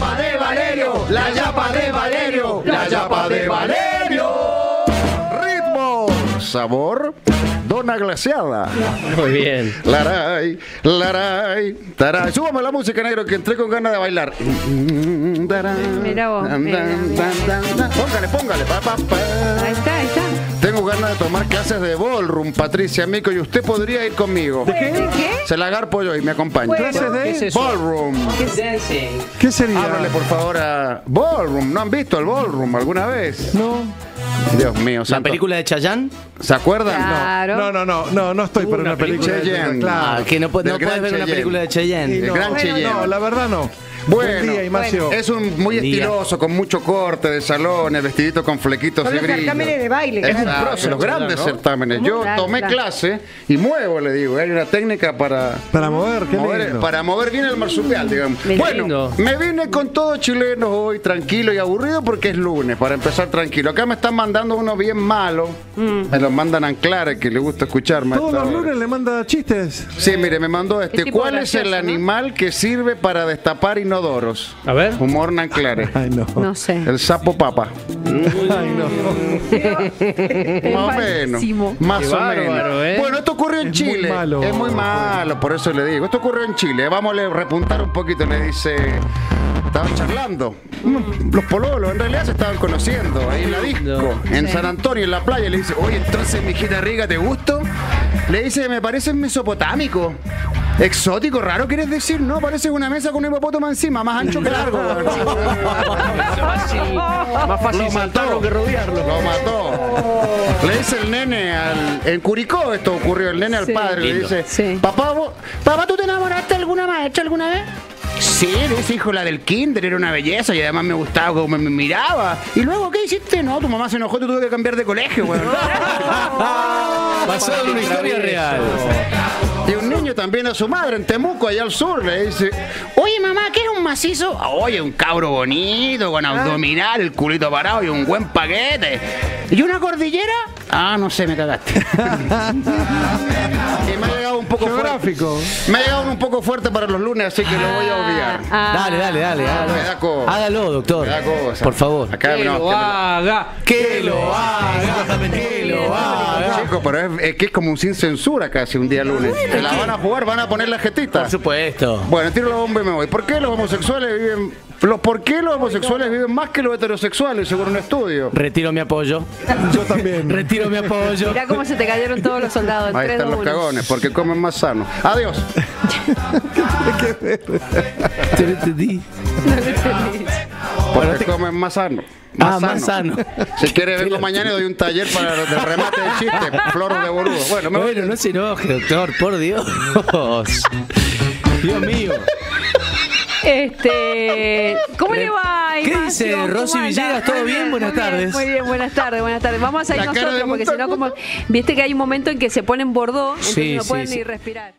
yapa de Valerio, la yapa de Valerio, la yapa de Valerio. Ritmo, sabor, dona glaseada. Muy bien. Laray, laray, taray. Súbame la música, negro, que entré con ganas de bailar. Mira vos. Póngale, póngale. Ahí está, ahí está. Tengo ganas de tomar clases de ballroom, Patricia Mico, y usted podría ir conmigo. ¿De qué? Se la agarpo yo y me acompaña. ¿Clases de ballroom? ¿Qué sería? Háblale, por favor, a ballroom. ¿No han visto el ballroom alguna vez? No. Dios mío. ¿La película de Chayanne? ¿Se acuerdan? Claro. No estoy para una película de Chayanne. Claro. Que no puedes ver una película de Chayanne. El gran Chayanne. No, la verdad no. Bueno, es un muy estiloso, con mucho corte de salones, vestidito con flequitos y brillos. Los certámenes de baile. Es un proceso, los grandes certámenes. Yo tomé clase y muevo, le digo. Hay una técnica para mover, para mover bien el marsupial, digamos. Bueno, me vine con todos chilenos hoy, tranquilo y aburrido, porque es lunes, para empezar tranquilo. Acá me están mandando uno bien malo. Me los mandan a Anclares, que le gusta escucharme. Todos los lunes le manda chistes. Sí, mire, me mandó este. ¿Cuál es el animal que sirve para destapar y inodoros? A ver. Humor nan claro. Ay, no. No sé. El sapo papa. Ay, no. Más o menos. Más o menos. Bueno, esto ocurrió en Chile. Muy malo. Es muy malo, por eso le digo. Esto ocurrió en Chile. Vamos a repuntar un poquito. Le dice... Estaban charlando. Los pololos, en realidad se estaban conociendo. Ahí en la disco. En San Antonio, en la playa. Le dice, oye, entonces, mijita rica, ¿te gusto? Le dice, me pareces mesopotámico. Exótico, raro, ¿quieres decir? No, parece una mesa con un hipopótamo encima, más ancho que largo. Más fácil matarlo que rodearlo. Lo mató. Le dice el nene al... En Curicó esto ocurrió, el nene al padre. Le dice, papá, papá, ¿tú te enamoraste de alguna maestra alguna vez? Sí, dice, hijo, la del kinder era una belleza y además me gustaba como me miraba. ¿Y luego qué hiciste? No, tu mamá se enojó y tuve que cambiar de colegio, güey. Basado en una historia real. Y un niño también a su madre en Temuco, allá al sur, le dice, oye, mamá, ¿qué es un macizo? Oye, un cabro bonito, con abdominal, el culito parado y un buen paquete. ¿Y una cordillera? Ah, no sé, me cagaste. Y me ha llegado un poco geográfico. Me ha llegado un poco fuerte para los lunes, así que lo voy a obviar. Dale. Hágalo, doctor. Me da cosa. Por favor. Acá, que, no, lo haga, que lo haga. Que lo haga. Chicos, pero es que es como un sin censura casi un día lunes. Se la van a jugar, van a poner la jetita. Por supuesto. Bueno, tiro la bomba y me voy. ¿Por qué los homosexuales viven... ¿Por qué los homosexuales viven más que los heterosexuales, según un estudio? Retiro mi apoyo. Yo también. Retiro mi apoyo. Mirá cómo se te cayeron todos los soldados. Ahí están los cagones, porque comen más sano. Adiós. Te lo entendí. Porque comen más sano. Más sano. Si quiere vengo mañana y doy un taller para los del remate de chiste. Floros de boludo. Bueno, no se enoje, doctor, por Dios. Dios mío. ¿Cómo le va? ¿Qué dice Rosy Villegas? ¿Todo bien? Buenas tardes. Muy bien, buenas tardes. Vamos a ir nosotros porque si no, como viste que hay un momento en que se ponen bordeaux, entonces no pueden ni respirar.